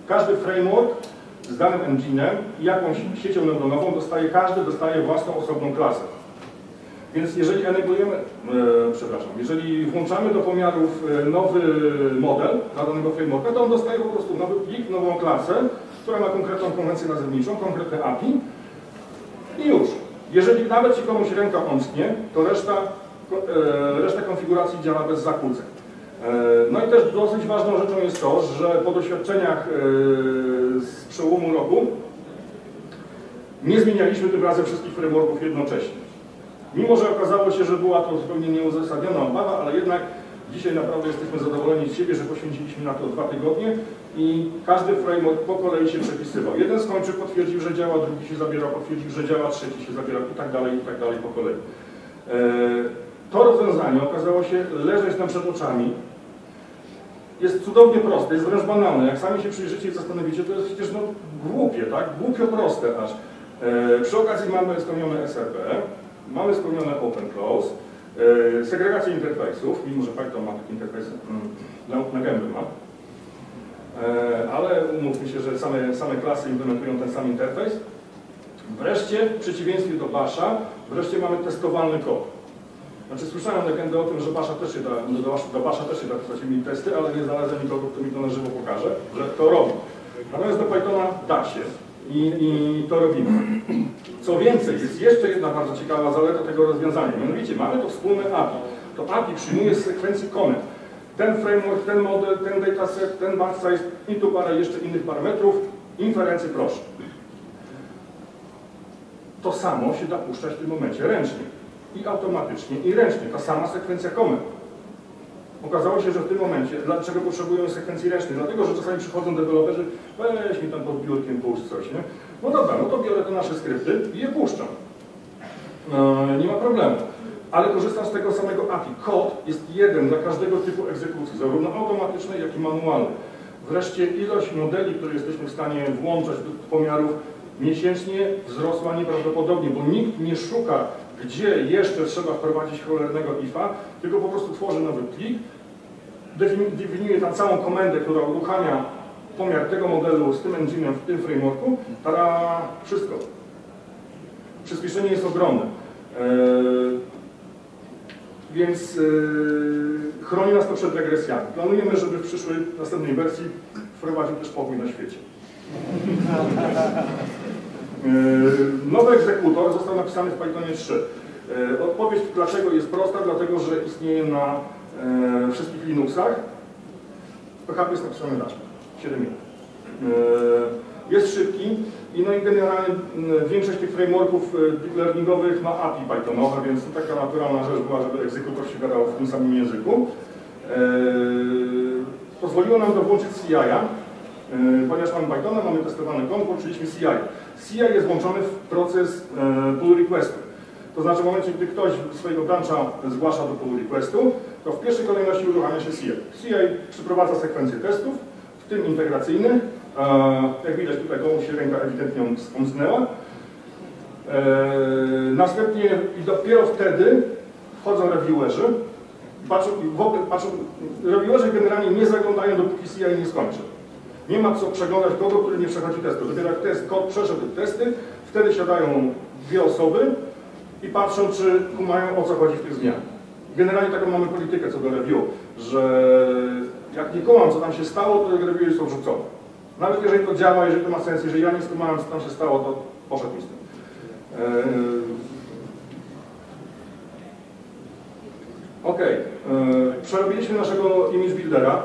każdy framework z danym engine'em i jakąś siecią neuronową dostaje, każdy dostaje własną osobną klasę. Więc jeżeli enablujemy, e, przepraszam, jeżeli włączamy do pomiarów nowy model dla danego frameworka, to on dostaje po prostu nowy plik, nową klasę, która ma konkretną konwencję nazewniczą, konkretne A P I i już. Jeżeli nawet się komuś ręka omsknie, to reszta, e, reszta konfiguracji działa bez zakłóceń. No i też dosyć ważną rzeczą jest to, że po doświadczeniach z przełomu roku nie zmienialiśmy tym razem wszystkich frameworków jednocześnie. Mimo że okazało się, że była to zupełnie nieuzasadniona obawa, ale jednak dzisiaj naprawdę jesteśmy zadowoleni z siebie, że poświęciliśmy na to dwa tygodnie i każdy framework po kolei się przepisywał. Jeden skończył, potwierdził, że działa, drugi się zabierał, potwierdził, że działa, trzeci się zabierał i tak dalej, i tak dalej po kolei. To rozwiązanie okazało się leżeć nam przed oczami. Jest cudownie proste, jest wręcz banalne. Jak sami się przyjrzycie i zastanowicie, to jest przecież no głupie, tak? Głupio proste aż. E, przy okazji mamy spełnione S R P, mamy spełnione Open Close, e, segregację interfejsów, mimo że Python ma taki interfejs, mm, na gębę ma. E, ale umówmy się, że same, same klasy implementują ten sam interfejs. Wreszcie, w przeciwieństwie do Basha, wreszcie mamy testowalny kod. Znaczy słyszałem legendę o tym, że Basha też się da, do, do Basha też się da pisać mi testy, ale nie znalazłem nikogo, kto mi to na żywo pokaże, że to robi. Natomiast do Pythona da się i, i to robimy. Co więcej, jest jeszcze jedna bardzo ciekawa zaleta tego rozwiązania. Mianowicie mamy to wspólne A P I. To A P I przyjmuje z sekwencji komend. Ten framework, ten model, ten dataset, ten batch size i tu parę jeszcze innych parametrów. Inferencje proszę. To samo się da puszczać w tym momencie ręcznie. I automatycznie, i ręcznie. Ta sama sekwencja komend. Okazało się, że w tym momencie, dlaczego potrzebujemy sekwencji ręcznej? Dlatego, że czasami przychodzą deweloperzy, weź mi tam pod biurkiem, puszcz coś, nie? No dobra, no to biorę te nasze skrypty i je puszczam. Eee, nie ma problemu. Ale korzystam z tego samego A P I. Kod jest jeden dla każdego typu egzekucji, zarówno automatycznej, jak i manualnej. Wreszcie ilość modeli, które jesteśmy w stanie włączać do pomiarów miesięcznie, wzrosła nieprawdopodobnie, bo nikt nie szuka, gdzie jeszcze trzeba wprowadzić cholernego ifa, tylko po prostu tworzy nowy plik, definiuje tam całą komendę, która uruchamia pomiar tego modelu z tym enginem w tym frameworku, tada, wszystko. Przyspieszenie jest ogromne. Yy, więc yy, chroni nas to przed regresjami. Planujemy, żeby w przyszłej, następnej wersji wprowadził też pokój na świecie. Nowy egzekutor został napisany w Pythonie trzy. Odpowiedź dlaczego jest prosta, dlatego że istnieje na e, wszystkich Linuxach. P H P jest napisany na siedem minut. E, jest szybki i, no i generalnie większość tych frameworków deep learningowych ma A P I Pythonowe, więc taka naturalna rzecz była, żeby egzekutor się gadał w tym samym języku. E, pozwoliło nam dołączyć C I a. Ponieważ mamy Pythona, mamy testowany kąt, włączyliśmy C I. C I jest włączony w proces pull requestu. To znaczy w momencie, gdy ktoś swojego brancha zgłasza do pull requestu, to w pierwszej kolejności uruchamia się C I. C I przeprowadza sekwencję testów, w tym integracyjny. Jak widać tutaj komuś się ręka ewidentnie omsknęła. Następnie i dopiero wtedy wchodzą reviewerzy. Patrzą, patrzą, reviewerzy generalnie nie zaglądają, dopóki C I nie skończy. Nie ma co przeglądać kogo, który nie przechodzi testu. Dopiero jak test, kod przeszedł testy, wtedy siadają dwie osoby i patrzą, czy kumają, o co chodzi w tych zmianach. Generalnie taką mamy politykę co do review, że jak nie kumam, co tam się stało, to te reviewy są rzucone. Nawet jeżeli to działa, jeżeli to ma sens, jeżeli ja nie skumałem, co tam się stało, to poszedł mi z tym. Ok, przerobiliśmy naszego image buildera.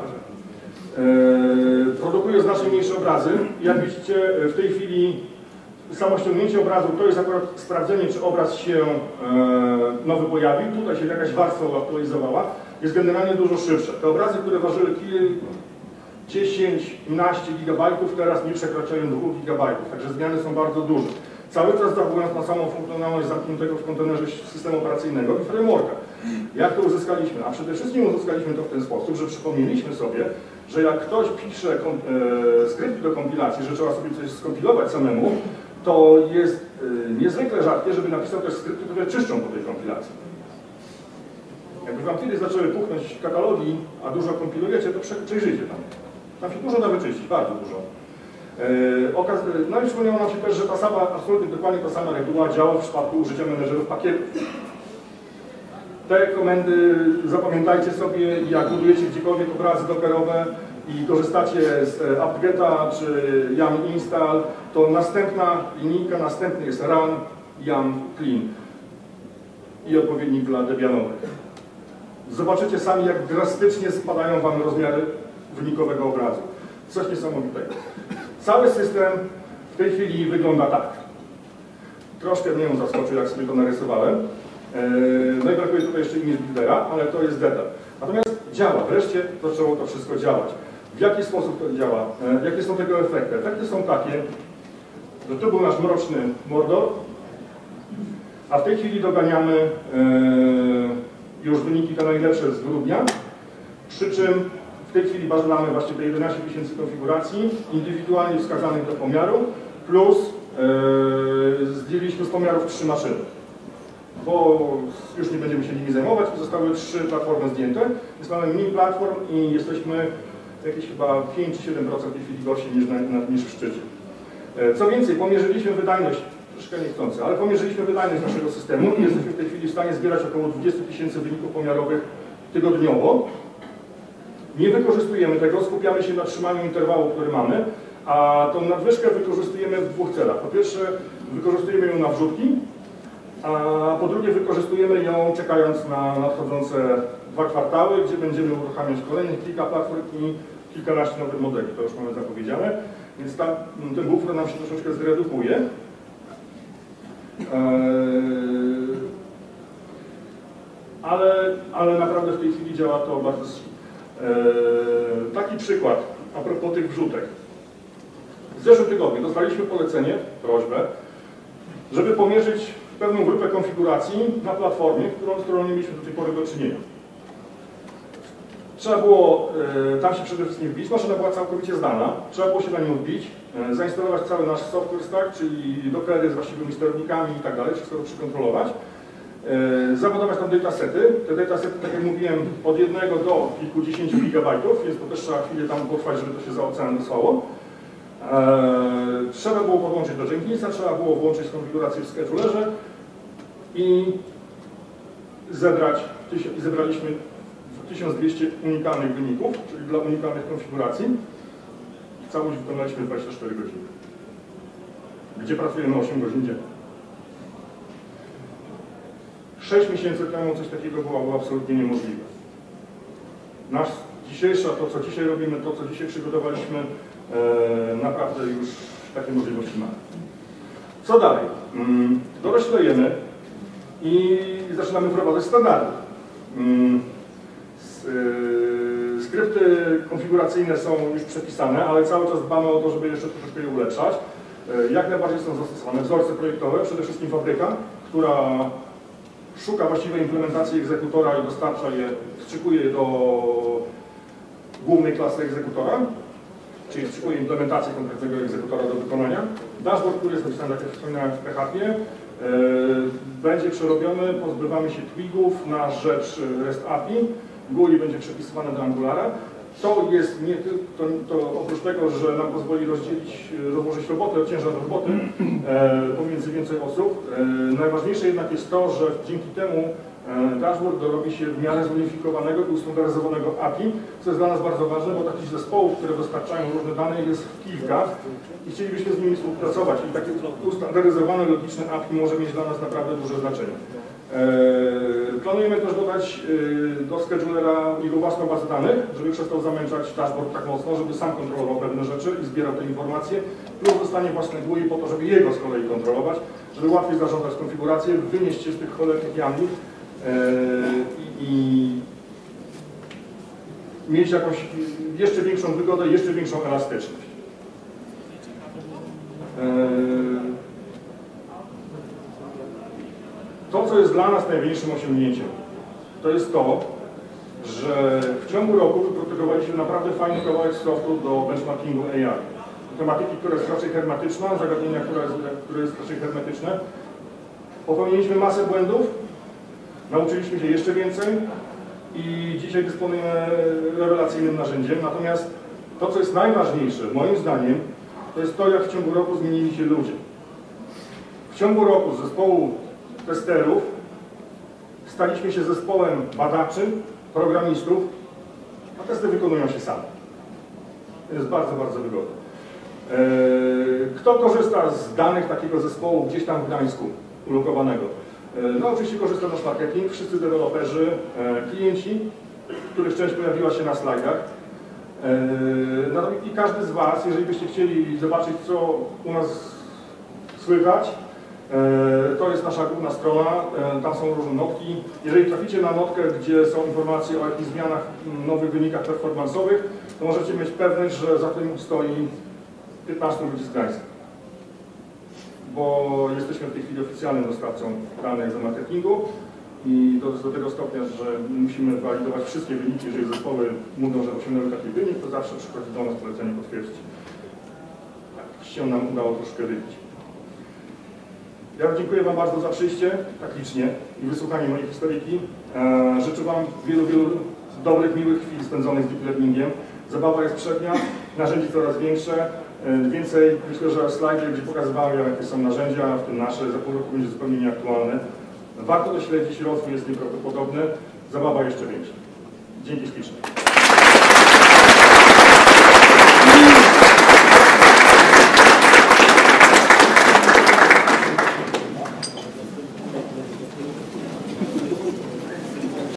Yy, produkuje znacznie mniejsze obrazy. Jak widzicie, w tej chwili samo ściągnięcie obrazu to jest akurat sprawdzenie, czy obraz się yy, nowy pojawił. Tutaj się jakaś warstwa aktualizowała. Jest generalnie dużo szybsze. Te obrazy, które ważyły dziesięć, piętnaście gigabajtów, teraz nie przekraczają dwóch gigabajtów. Także zmiany są bardzo duże. Cały czas zachowując na samą funkcjonalność zamkniętego w kontenerze systemu operacyjnego i frameworka. Jak to uzyskaliśmy? A przede wszystkim uzyskaliśmy to w ten sposób, że przypomnieliśmy sobie, że jak ktoś pisze skrypt do kompilacji, że trzeba sobie coś skompilować samemu, to jest niezwykle rzadkie, żeby napisał też skrypty, które czyszczą po tej kompilacji. Jakby wam kiedyś zaczęły puchnąć katalogi, a dużo kompilujecie, to przejrzyjcie tam. Tam się dużo da wyczyścić, bardzo dużo. No i przypomniało nam się też, że ta sama, absolutnie dokładnie ta sama reguła działa w przypadku użycia menedżerów pakietów. Te komendy zapamiętajcie sobie, jak budujecie gdziekolwiek obrazy dockerowe i korzystacie z apt-geta czy yum install, to następna linijka, następny jest run, yum, clean i odpowiednik dla debianowych. Zobaczycie sami, jak drastycznie spadają wam rozmiary wynikowego obrazu. Coś niesamowitego. Cały system w tej chwili wygląda tak. Troszkę mnie zaskoczył, jak sobie to narysowałem. No i brakuje tutaj jeszcze image buildera, ale to jest detal. Natomiast działa, wreszcie zaczęło to wszystko działać. W jaki sposób to działa? Jakie są tego efekty? Efekty są takie, że to był nasz mroczny Mordor, a w tej chwili doganiamy już wyniki te najlepsze z grudnia, przy czym w tej chwili badamy właśnie te jedenaście tysięcy konfiguracji indywidualnie wskazanych do pomiaru, plus zdjęliśmy z pomiarów trzy maszyny. Bo już nie będziemy się nimi zajmować, zostały trzy platformy zdjęte, więc mamy mniej platform i jesteśmy jakieś chyba pięć czy siedem procent w tej chwili gorsi niż, na, niż w szczycie. Co więcej, pomierzyliśmy wydajność, troszkę niechcący, ale pomierzyliśmy wydajność naszego systemu i jesteśmy w tej chwili w stanie zbierać około dwadzieścia tysięcy wyników pomiarowych tygodniowo. Nie wykorzystujemy tego, skupiamy się na trzymaniu interwału, który mamy, A tą nadwyżkę wykorzystujemy w dwóch celach. Po pierwsze, wykorzystujemy ją na wrzutki, a po drugie wykorzystujemy ją czekając na nadchodzące dwa kwartały, gdzie będziemy uruchamiać kolejnych kilka platform i kilkanaście nowych modeli, to już mamy zapowiedziane. Więc ta, ten buffer nam się troszeczkę zredukuje. Ale, ale naprawdę w tej chwili działa to bardzo szybko. Taki przykład a propos tych wrzutek. W zeszłym tygodniu dostaliśmy polecenie, prośbę, żeby pomierzyć pewną grupę konfiguracji na platformie, którą, z którą nie mieliśmy do tej pory do czynienia. Trzeba było y, tam się przede wszystkim wbić, maszyna była całkowicie znana, trzeba było się na nią wbić, y, zainstalować cały nasz software stack, czyli Dockery z właściwymi sterownikami i tak dalej, wszystko to przykontrolować, y, zabudować tam datasety. Te datasety, tak jak mówiłem, od jednego do kilkudziesięciu gigabajtów, więc to też trzeba chwilę tam potrwać, żeby to się za ocean wysłało. Eee, trzeba było podłączyć do Jenkinsa, trzeba było włączyć konfigurację w schedulerze i zebrać, i zebraliśmy tysiąc dwieście unikalnych wyników, czyli dla unikalnych konfiguracji. Całość wykonaliśmy dwadzieścia cztery godziny, gdzie pracujemy osiem godzin dziennie. sześć miesięcy temu coś takiego było, było absolutnie niemożliwe. Nasz dzisiejsza, to co dzisiaj robimy, to co dzisiaj przygotowaliśmy, naprawdę już takie możliwości mamy. Co dalej? Doroślejemy i zaczynamy wprowadzać standardy. Skrypty konfiguracyjne są już przepisane, ale cały czas dbamy o to, żeby jeszcze troszeczkę je ulepszać. Jak najbardziej są zastosowane wzorce projektowe, przede wszystkim fabryka, która szuka właściwej implementacji egzekutora i dostarcza je, wstrzykuje je do głównej klasy egzekutora. Czyli wstrzykuje implementację konkretnego egzekutora do wykonania. Dashboard, który jest napisany, jak wspominałem, w P H P, yy, będzie przerobiony, pozbywamy się twigów na rzecz REST A P I, G U I będzie przepisywane do Angulara. To jest nie tylko, to, to oprócz tego, że nam pozwoli rozdzielić, rozłożyć robotę, ciężar roboty yy, pomiędzy więcej osób. Yy, najważniejsze jednak jest to, że dzięki temu dashboard dorobi się w miarę zunifikowanego i ustandaryzowanego A P I, co jest dla nas bardzo ważne, bo takich zespołów, które dostarczają różne dane, jest kilka i chcielibyśmy z nimi współpracować. I takie ustandaryzowane, logiczne A P I może mieć dla nas naprawdę duże znaczenie. Eee, planujemy też dodać e, do schedulera jego własną bazę danych, żeby przestał zamęczać dashboard tak mocno, żeby sam kontrolował pewne rzeczy i zbierał te informacje, plus dostanie własne G U I po to, żeby jego z kolei kontrolować, żeby łatwiej zarządzać konfigurację, wynieść się z tych cholernych jamnic, I, i mieć jakąś jeszcze większą wygodę, jeszcze większą elastyczność. To, co jest dla nas największym osiągnięciem, to jest to, że w ciągu roku wyprodukowaliśmy naprawdę fajny kawałek softu do benchmarkingu A I. Tematyki, która jest raczej hermetyczna, zagadnienia, które jest, które jest raczej hermetyczne. Popełniliśmy masę błędów. Nauczyliśmy się jeszcze więcej i dzisiaj dysponujemy rewelacyjnym narzędziem. Natomiast to, co jest najważniejsze, moim zdaniem, to jest to, jak w ciągu roku zmienili się ludzie. W ciągu roku z zespołu testerów staliśmy się zespołem badaczy, programistów, a testy wykonują się same. To jest bardzo, bardzo wygodne. Kto korzysta z danych takiego zespołu gdzieś tam w Gdańsku, ulokowanego? No oczywiście korzysta nasz marketing, wszyscy deweloperzy, klienci, których część pojawiła się na slajdach. I każdy z Was, jeżeli byście chcieli zobaczyć, co u nas słychać, to jest nasza główna strona, tam są różne notki. Jeżeli traficie na notkę, gdzie są informacje o jakichś zmianach, nowych wynikach performansowych, to możecie mieć pewność, że za tym stoi piętnaście ludzi z Gdańska. Bo jesteśmy w tej chwili oficjalnym dostawcą danych do marketingu i do, do tego stopnia, że musimy walidować wszystkie wyniki. Jeżeli zespoły mówią, że osiągnęły taki wynik, to zawsze przychodzi do nas polecenie potwierdzić. Tak się nam udało troszkę rybić. Ja dziękuję Wam bardzo za przyjście, tak licznie, i wysłuchanie mojej historyki. Życzę Wam wielu, wielu dobrych, miłych chwil spędzonych z deep learningiem. Zabawa jest przednia, narzędzi coraz większe. Więcej, myślę, że slajdy, gdzie pokazywałem, jakie są narzędzia, w tym nasze, za pół roku będzie zupełnie nieaktualne. Warto to śledzić, rozwój jest nieprawdopodobny, zabawa jeszcze większa. Dzięki ślicznie.